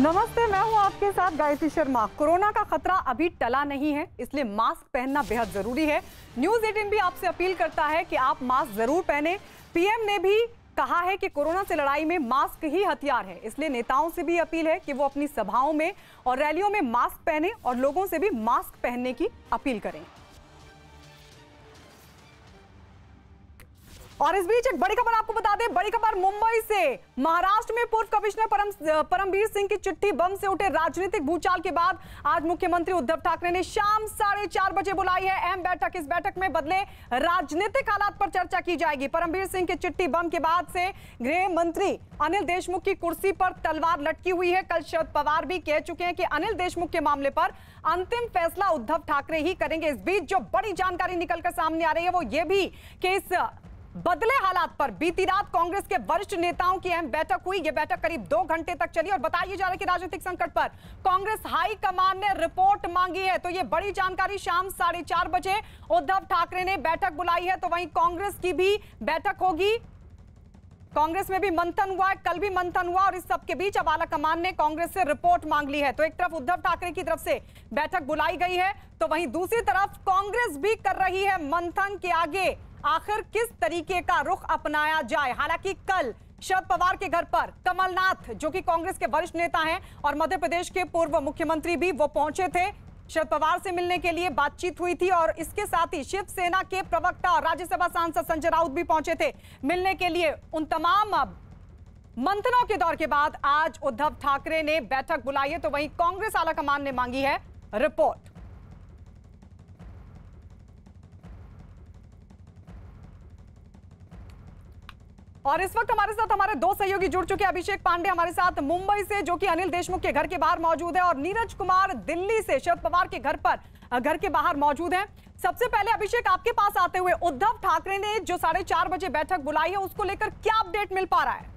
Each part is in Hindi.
नमस्ते, मैं हूं आपके साथ गायत्री शर्मा। कोरोना का खतरा अभी टला नहीं है, इसलिए मास्क पहनना बेहद जरूरी है। न्यूज 18 भी आपसे अपील करता है कि आप मास्क जरूर पहने। पीएम ने भी कहा है कि कोरोना से लड़ाई में मास्क ही हथियार है, इसलिए नेताओं से भी अपील है कि वो अपनी सभाओं में और रैलियों में मास्क पहने और लोगों से भी मास्क पहनने की अपील करें। और इस बीच एक बड़ी खबर आपको बता दें, बड़ी खबर मुंबई से। महाराष्ट्र में पूर्व कमिश्नर परमवीर सिंह की चिट्ठी बम से उठे राजनीतिक भूचाल के बाद आज मुख्यमंत्री उद्धव ठाकरे ने शाम 4:30 बजे बुलाई है अहम बैठक। इस बैठक में बदले राजनीतिक हालात पर चर्चा की जाएगी। परमवीर सिंह की चिट्ठी बम के बाद से गृह मंत्री अनिल देशमुख की कुर्सी पर तलवार लटकी हुई है। कल शरद पवार भी कह चुके हैं कि अनिल देशमुख के मामले पर अंतिम फैसला उद्धव ठाकरे ही करेंगे। इस बीच जो बड़ी जानकारी निकलकर सामने आ रही है वो ये भी कि इस बदले हालात पर बीती रात कांग्रेस के वरिष्ठ नेताओं की अहम बैठक हुई। यह बैठक करीब 2 घंटे तक चली और बताया जा रहा है कि राजनीतिक संकट पर कांग्रेस हाईकमान ने रिपोर्ट मांगी है। तो यह बड़ी जानकारी, शाम 4:30 बजे उद्धव ठाकरे ने बैठक बुलाई है। तो वहीं कांग्रेस की भी बैठक होगी। कांग्रेस में भी मंथन हुआ, कल भी मंथन हुआ और इस सबके बीच अब आला कमान ने कांग्रेस से रिपोर्ट मांग ली है। तो एक तरफ उद्धव ठाकरे की तरफ से बैठक बुलाई गई है, तो वहीं दूसरी तरफ कांग्रेस भी कर रही है मंथन के आगे आखिर किस तरीके का रुख अपनाया जाए। हालांकि कल शरद पवार के घर पर कमलनाथ, जो कि कांग्रेस के वरिष्ठ नेता हैं और मध्य प्रदेश के पूर्व मुख्यमंत्री भी, वो पहुंचे थे। शरद पवार से मिलने के लिए बातचीत हुई थी और इसके साथ ही शिवसेना के प्रवक्ता और राज्यसभा सांसद संजय राउत भी पहुंचे थे मिलने के लिए। उन तमाम मंथनों के दौर के बाद आज उद्धव ठाकरे ने बैठक बुलाई है। तो वहीं कांग्रेस आलाकमान ने मांगी है रिपोर्ट। और इस वक्त हमारे साथ हमारे 2 सहयोगी जुड़ चुके हैं। अभिषेक पांडे हमारे साथ मुंबई से, जो कि अनिल देशमुख के घर के बाहर मौजूद है, और नीरज कुमार दिल्ली से शरद पवार के घर के बाहर मौजूद हैं। सबसे पहले अभिषेक, आपके पास आते हुए, उद्धव ठाकरे ने जो 4:30 बजे बैठक बुलाई है उसको लेकर क्या अपडेट मिल पा रहा है?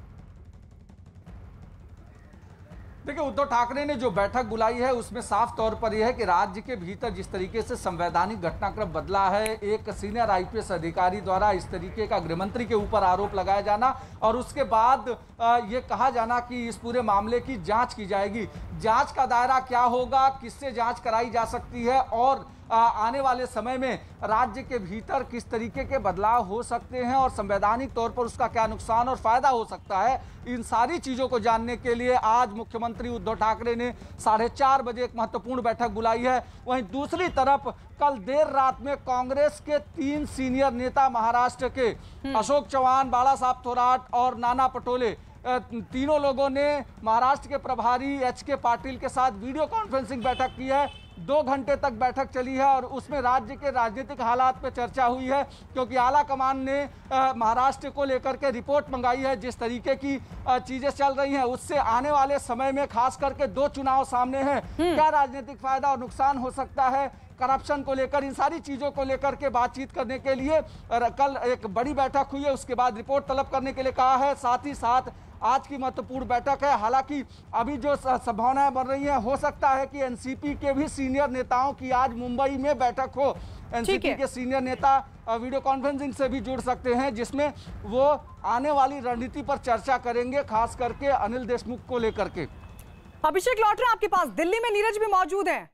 देखिए, उद्धव ठाकरे ने जो बैठक बुलाई है उसमें साफ तौर पर यह है कि राज्य के भीतर जिस तरीके से संवैधानिक घटनाक्रम बदला है, एक सीनियर आईपीएस अधिकारी द्वारा इस तरीके का गृहमंत्री के ऊपर आरोप लगाया जाना और उसके बाद ये कहा जाना कि इस पूरे मामले की जांच की जाएगी। जांच का दायरा क्या होगा, किससे जांच कराई जा सकती है और आने वाले समय में राज्य के भीतर किस तरीके के बदलाव हो सकते हैं और संवैधानिक तौर पर उसका क्या नुकसान और फायदा हो सकता है, इन सारी चीज़ों को जानने के लिए आज मुख्यमंत्री उद्धव ठाकरे ने 4:30 बजे एक महत्वपूर्ण बैठक बुलाई है। वहीं दूसरी तरफ कल देर रात में कांग्रेस के 3 सीनियर नेता, महाराष्ट्र के अशोक चव्हाण, बालासाहेब थोरात और नाना पटोले, तीनों लोगों ने महाराष्ट्र के प्रभारी HK पाटील के साथ वीडियो कॉन्फ्रेंसिंग बैठक की है। 2 घंटे तक बैठक चली है और उसमें राज्य के राजनीतिक हालात पर चर्चा हुई है, क्योंकि आला कमान ने महाराष्ट्र को लेकर के रिपोर्ट मंगाई है। जिस तरीके की चीज़ें चल रही हैं उससे आने वाले समय में खास करके 2 चुनाव सामने हैं, क्या राजनीतिक फायदा और नुकसान हो सकता है, करप्शन को लेकर, इन सारी चीज़ों को लेकर के बातचीत करने के लिए कल एक बड़ी बैठक हुई है। उसके बाद रिपोर्ट तलब करने के लिए कहा है। साथ ही साथ आज की महत्वपूर्ण बैठक है। हालांकि अभी जो संभावनाएं बन रही हैं, हो सकता है कि एनसीपी के भी सीनियर नेताओं की आज मुंबई में बैठक हो। एनसीपी के सीनियर नेता वीडियो कॉन्फ्रेंसिंग से भी जुड़ सकते हैं, जिसमें वो आने वाली रणनीति पर चर्चा करेंगे, खास करके अनिल देशमुख को लेकर के। अभिषेक, लौट रहे हैं आपके पास, दिल्ली में नीरज भी मौजूद है।